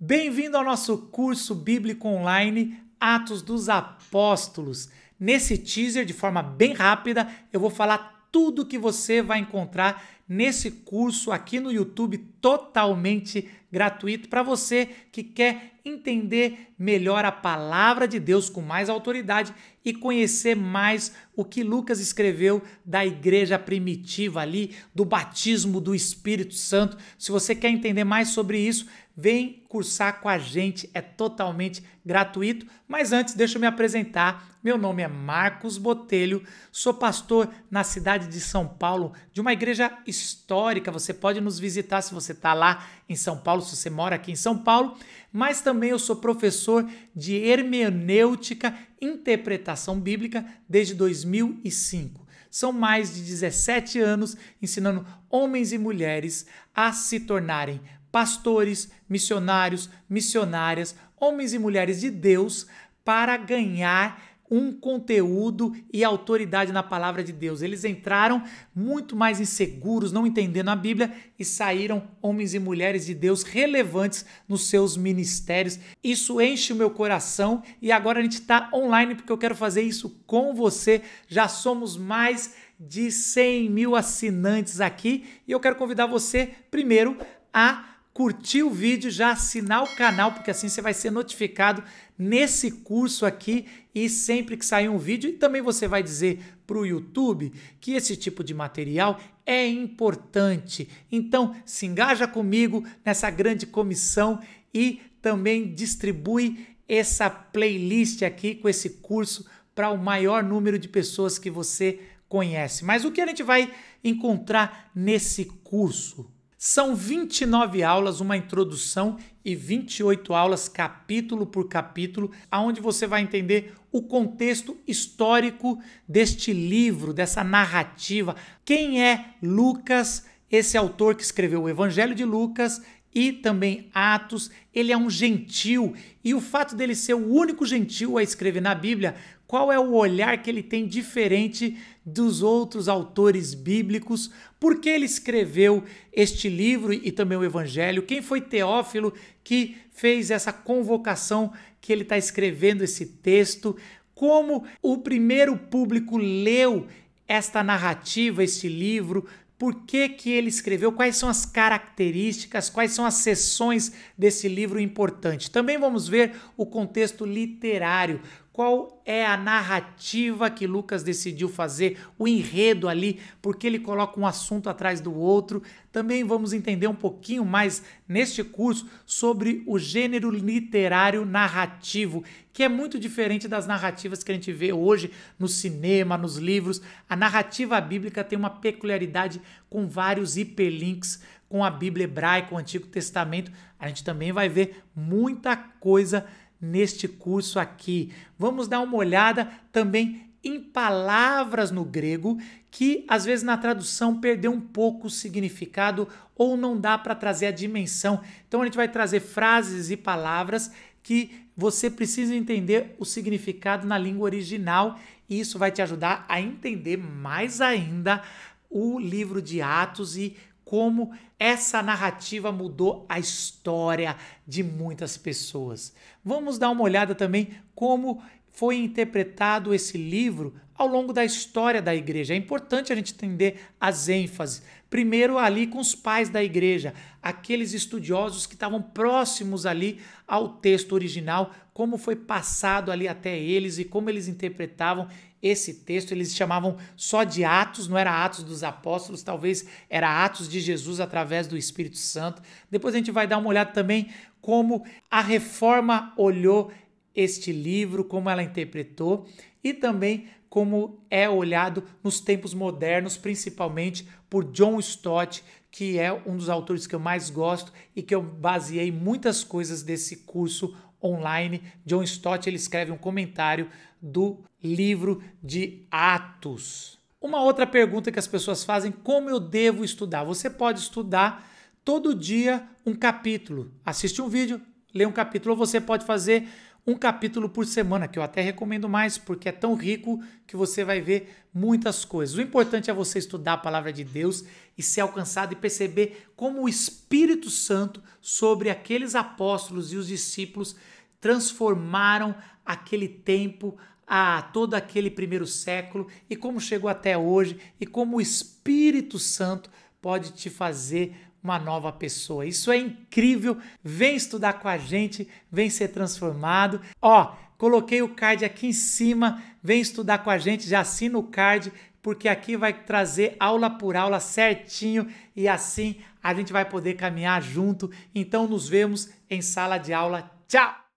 Bem-vindo ao nosso curso bíblico online Atos dos Apóstolos. Nesse teaser, de forma bem rápida, eu vou falar tudo que você vai encontrar nesse curso aqui no YouTube, totalmente gratuito para você que quer entender melhor a palavra de Deus com mais autoridade e conhecer mais o que Lucas escreveu da igreja primitiva ali, do batismo do Espírito Santo. Se você quer entender mais sobre isso, vem cursar com a gente, é totalmente gratuito. Mas antes, deixa eu me apresentar. Meu nome é Marcos Botelho, sou pastor na cidade de São Paulo, de uma igreja histórica. Você pode nos visitar se você está lá em São Paulo, se você mora aqui em São Paulo. Mas também eu sou professor de hermenêutica, interpretação bíblica, desde 2005. São mais de 17 anos ensinando homens e mulheres a se tornarem pastores, missionários, missionárias, homens e mulheres de Deus, para ganhar um conteúdo e autoridade na palavra de Deus. Eles entraram muito mais inseguros, não entendendo a Bíblia, e saíram homens e mulheres de Deus relevantes nos seus ministérios. Isso enche o meu coração, e agora a gente está online porque eu quero fazer isso com você. Já somos mais de 100 mil assinantes aqui, e eu quero convidar você primeiro a curtir o vídeo, já assinar o canal, porque assim você vai ser notificado nesse curso aqui e sempre que sair um vídeo. E também você vai dizer para o YouTube que esse tipo de material é importante. Então se engaja comigo nessa grande comissão e também distribui essa playlist aqui com esse curso para o maior número de pessoas que você conhece. Mas o que a gente vai encontrar nesse curso? São 29 aulas, uma introdução e 28 aulas, capítulo por capítulo, onde você vai entender o contexto histórico deste livro, dessa narrativa. Quem é Lucas, esse autor que escreveu o Evangelho de Lucas e também Atos? Ele é um gentil, e o fato dele ser o único gentil a escrever na Bíblia, qual é o olhar que ele tem diferente dos outros autores bíblicos? Por que ele escreveu este livro e também o Evangelho? Quem foi Teófilo que fez essa convocação que ele está escrevendo esse texto? Como o primeiro público leu esta narrativa, este livro? Por que que ele escreveu? Quais são as características? Quais são as seções desse livro importante? Também vamos ver o contexto literário. Qual é a narrativa que Lucas decidiu fazer, o enredo ali, porque ele coloca um assunto atrás do outro. Também vamos entender um pouquinho mais neste curso sobre o gênero literário narrativo, que é muito diferente das narrativas que a gente vê hoje no cinema, nos livros. A narrativa bíblica tem uma peculiaridade com vários hiperlinks com a Bíblia hebraica, o Antigo Testamento. A gente também vai ver muita coisa neste curso aqui. Vamos dar uma olhada também em palavras no grego que às vezes na tradução perdeu um pouco o significado ou não dá para trazer a dimensão. Então a gente vai trazer frases e palavras que você precisa entender o significado na língua original, e isso vai te ajudar a entender mais ainda o livro de Atos e como essa narrativa mudou a história de muitas pessoas. Vamos dar uma olhada também como foi interpretado esse livro ao longo da história da igreja. É importante a gente entender as ênfases. Primeiro ali com os pais da igreja, aqueles estudiosos que estavam próximos ali ao texto original, como foi passado ali até eles e como eles interpretavam esse texto. Eles chamavam só de Atos, não era Atos dos Apóstolos, talvez era Atos de Jesus através do Espírito Santo. Depois a gente vai dar uma olhada também como a reforma olhou este livro, como ela interpretou, e também como é olhado nos tempos modernos, principalmente por John Stott, que é um dos autores que eu mais gosto e que eu baseei muitas coisas desse curso online. John Stott, ele escreve um comentário do livro de Atos. Uma outra pergunta que as pessoas fazem: como eu devo estudar? Você pode estudar todo dia um capítulo, assiste um vídeo, lê um capítulo, ou você pode fazer um capítulo por semana, que eu até recomendo mais, porque é tão rico que você vai ver muitas coisas. O importante é você estudar a palavra de Deus e ser alcançado e perceber como o Espírito Santo sobre aqueles apóstolos e os discípulos transformaram aquele tempo, a todo aquele primeiro século, e como chegou até hoje, e como o Espírito Santo pode te fazer uma nova pessoa. Isso é incrível. Vem estudar com a gente, vem ser transformado. Ó, coloquei o card aqui em cima, vem estudar com a gente, já assina o card, porque aqui vai trazer aula por aula certinho e assim a gente vai poder caminhar junto. Então nos vemos em sala de aula. Tchau!